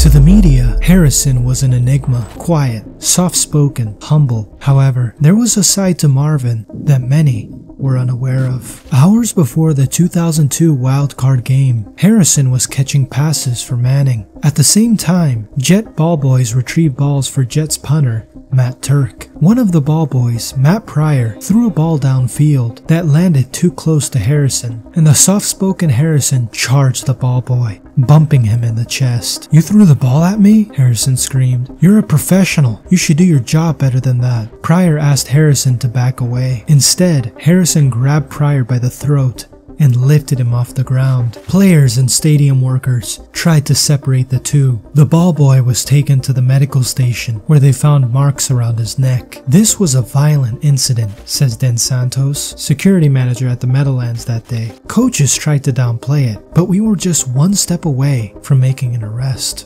To the media, Harrison was an enigma, quiet, soft-spoken, humble. However, there was a side to Marvin that many were unaware of. Hours before the 2002 wildcard game, Harrison was catching passes for Manning. At the same time, Jet Ball Boys retrieved balls for Jets punter Matt Turk. One of the ball boys, Matt Prior, threw a ball downfield that landed too close to Harrison, and the soft-spoken Harrison charged the ball boy, bumping him in the chest. "You threw the ball at me?" Harrison screamed. "You're a professional. You should do your job better than that." Prior asked Harrison to back away. Instead, Harrison grabbed Prior by the throat and lifted him off the ground. Players and stadium workers tried to separate the two. The ball boy was taken to the medical station, where they found marks around his neck. "This was a violent incident," says Den Santos, security manager at the Meadowlands that day. "Coaches tried to downplay it, but we were just one step away from making an arrest."